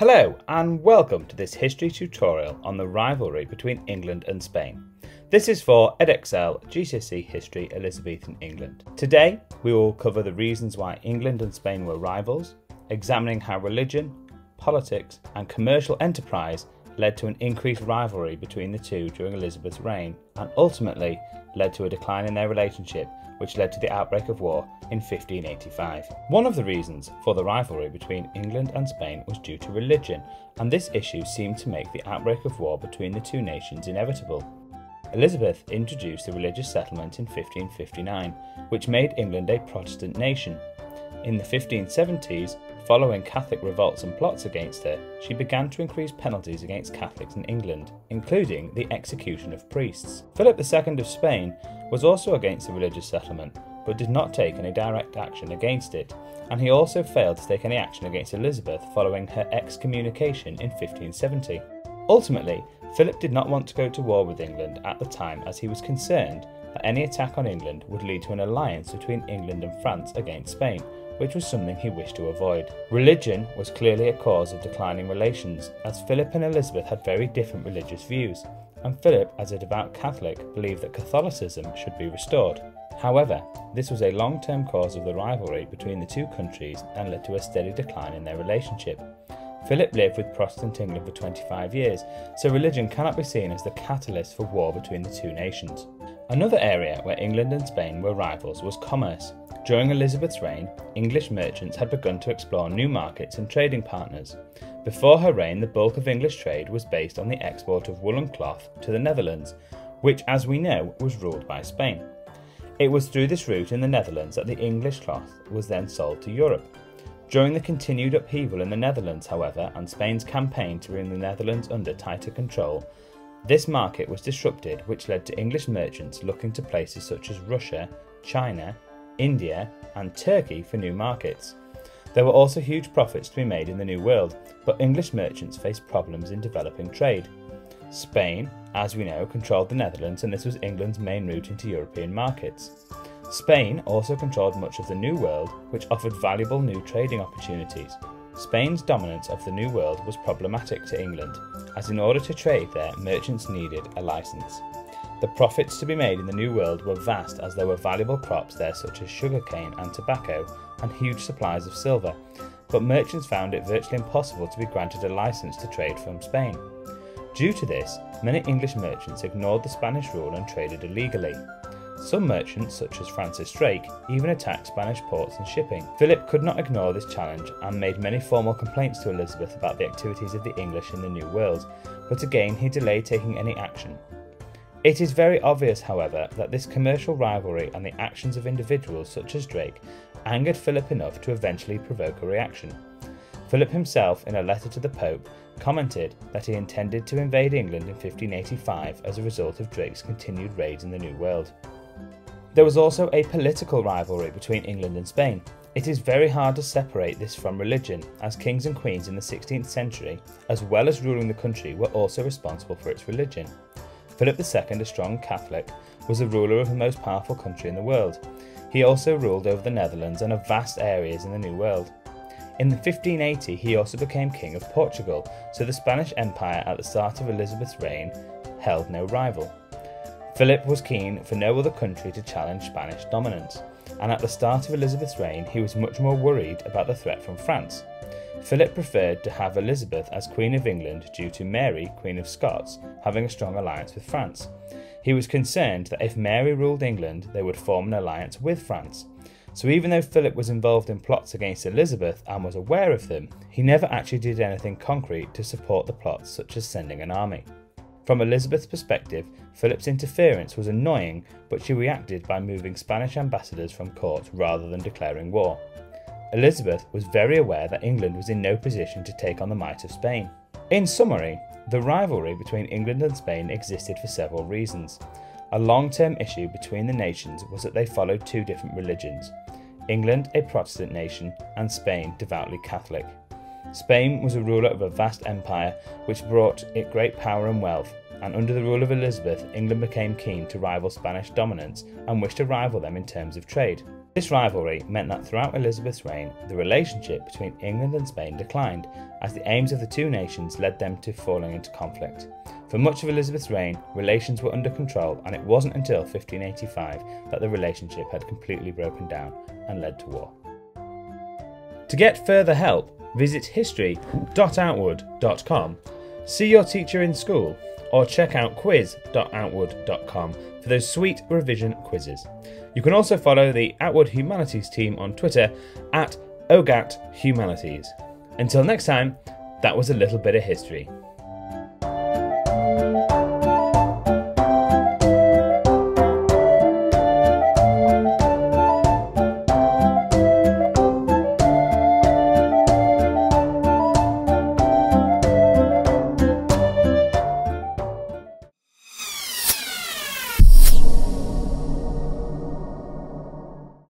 Hello and welcome to this history tutorial on the rivalry between England and Spain. This is for Edexcel GCSE History Elizabethan England. Today we will cover the reasons why England and Spain were rivals, examining how religion, politics and commercial enterprise led to an increased rivalry between the two during Elizabeth's reign and ultimately led to a decline in their relationship which led to the outbreak of war in 1585. One of the reasons for the rivalry between England and Spain was due to religion, and this issue seemed to make the outbreak of war between the two nations inevitable. Elizabeth introduced the religious settlement in 1559, which made England a Protestant nation. In the 1570s, following Catholic revolts and plots against her, she began to increase penalties against Catholics in England, including the execution of priests. Philip II of Spain was also against the religious settlement, but did not take any direct action against it, and he also failed to take any action against Elizabeth following her excommunication in 1570. Ultimately, Philip did not want to go to war with England at the time, as he was concerned that any attack on England would lead to an alliance between England and France against Spain, which was something he wished to avoid. Religion was clearly a cause of declining relations, as Philip and Elizabeth had very different religious views, and Philip, as a devout Catholic, believed that Catholicism should be restored. However, this was a long-term cause of the rivalry between the two countries and led to a steady decline in their relationship. Philip lived with Protestant England for 25 years, so religion cannot be seen as the catalyst for war between the two nations. Another area where England and Spain were rivals was commerce. During Elizabeth's reign, English merchants had begun to explore new markets and trading partners. Before her reign, the bulk of English trade was based on the export of wool and cloth to the Netherlands, which, as we know, was ruled by Spain. It was through this route in the Netherlands that the English cloth was then sold to Europe. During the continued upheaval in the Netherlands, however, and Spain's campaign to bring the Netherlands under tighter control, this market was disrupted, which led to English merchants looking to places such as Russia, China, India and Turkey for new markets. There were also huge profits to be made in the New World, but English merchants faced problems in developing trade. Spain, as we know, controlled the Netherlands, and this was England's main route into European markets. Spain also controlled much of the New World, which offered valuable new trading opportunities. Spain's dominance of the New World was problematic to England, as in order to trade there, merchants needed a license. The profits to be made in the New World were vast, as there were valuable crops there such as sugarcane and tobacco and huge supplies of silver, but merchants found it virtually impossible to be granted a license to trade from Spain. Due to this, many English merchants ignored the Spanish rule and traded illegally. Some merchants, such as Francis Drake, even attacked Spanish ports and shipping. Philip could not ignore this challenge and made many formal complaints to Elizabeth about the activities of the English in the New World, but again he delayed taking any action. It is very obvious, however, that this commercial rivalry and the actions of individuals such as Drake angered Philip enough to eventually provoke a reaction. Philip himself, in a letter to the Pope, commented that he intended to invade England in 1585 as a result of Drake's continued raids in the New World. There was also a political rivalry between England and Spain. It is very hard to separate this from religion, as kings and queens in the 16th century, as well as ruling the country, were also responsible for its religion. Philip II, a strong Catholic, was the ruler of the most powerful country in the world. He also ruled over the Netherlands and vast areas in the New World. In 1580, he also became King of Portugal, so the Spanish Empire at the start of Elizabeth's reign held no rival. Philip was keen for no other country to challenge Spanish dominance, and at the start of Elizabeth's reign he was much more worried about the threat from France. Philip preferred to have Elizabeth as Queen of England due to Mary, Queen of Scots, having a strong alliance with France. He was concerned that if Mary ruled England, they would form an alliance with France. So even though Philip was involved in plots against Elizabeth and was aware of them, he never actually did anything concrete to support the plots, such as sending an army. From Elizabeth's perspective, Philip's interference was annoying, but she reacted by moving Spanish ambassadors from court rather than declaring war. Elizabeth was very aware that England was in no position to take on the might of Spain. In summary, the rivalry between England and Spain existed for several reasons. A long-term issue between the nations was that they followed two different religions: England, a Protestant nation, and Spain, devoutly Catholic. Spain was a ruler of a vast empire which brought it great power and wealth, and under the rule of Elizabeth, England became keen to rival Spanish dominance and wished to rival them in terms of trade. This rivalry meant that throughout Elizabeth's reign, the relationship between England and Spain declined, as the aims of the two nations led them to falling into conflict. For much of Elizabeth's reign, relations were under control, and it wasn't until 1585 that the relationship had completely broken down and led to war. To get further help, visit history.outward.com, see your teacher in school, or check out quiz.outward.com for those sweet revision quizzes. You can also follow the Outward Humanities team on Twitter @OGATHumanities. Until next time, that was a little bit of history.